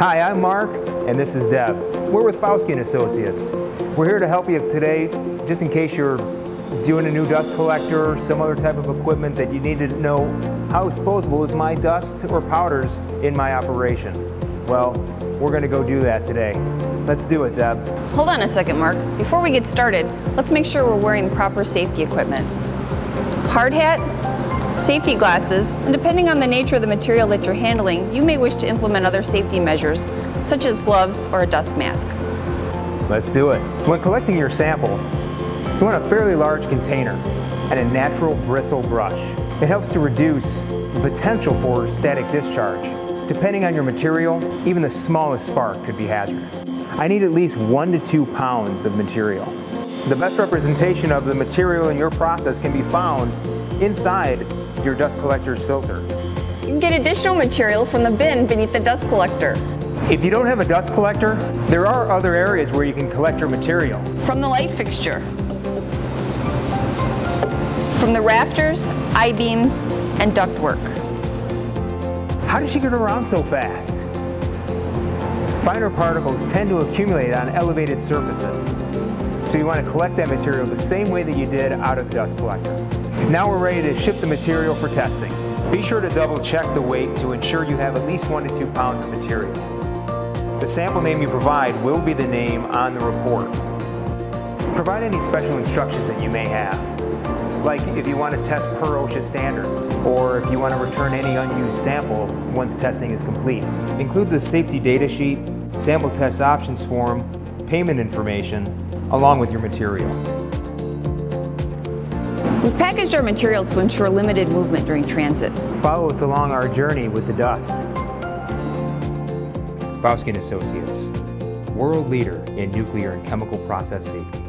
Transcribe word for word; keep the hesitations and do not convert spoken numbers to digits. Hi, I'm Mark, and this is Deb. We're with Fauske Associates. We're here to help you today, just in case you're doing a new dust collector or some other type of equipment that you need to know how disposable is my dust or powders in my operation. Well, we're going to go do that today. Let's do it, Deb. Hold on a second, Mark. Before we get started, let's make sure we're wearing proper safety equipment. Hard hat, safety glasses, and depending on the nature of the material that you're handling, you may wish to implement other safety measures, such as gloves or a dust mask. Let's do it. When collecting your sample, you want a fairly large container and a natural bristle brush. It helps to reduce the potential for static discharge. Depending on your material, even the smallest spark could be hazardous. I need at least one to two pounds of material. The best representation of the material in your process can be found inside your dust collector's filter. You can get additional material from the bin beneath the dust collector. If you don't have a dust collector, there are other areas where you can collect your material. From the light fixture, from the rafters, I-beams, and ductwork. How did she get around so fast? Finer particles tend to accumulate on elevated surfaces, so you want to collect that material the same way that you did out of the dust collector. Now we're ready to ship the material for testing. Be sure to double check the weight to ensure you have at least one to two pounds of material. The sample name you provide will be the name on the report. Provide any special instructions that you may have, like if you want to test per OSHA standards, or if you want to return any unused sample once testing is complete. Include the safety data sheet, sample test options form, payment information, along with your material. We've packaged our material to ensure limited movement during transit. Follow us along our journey with the dust. Fauske Associates, world leader in nuclear and chemical process safety.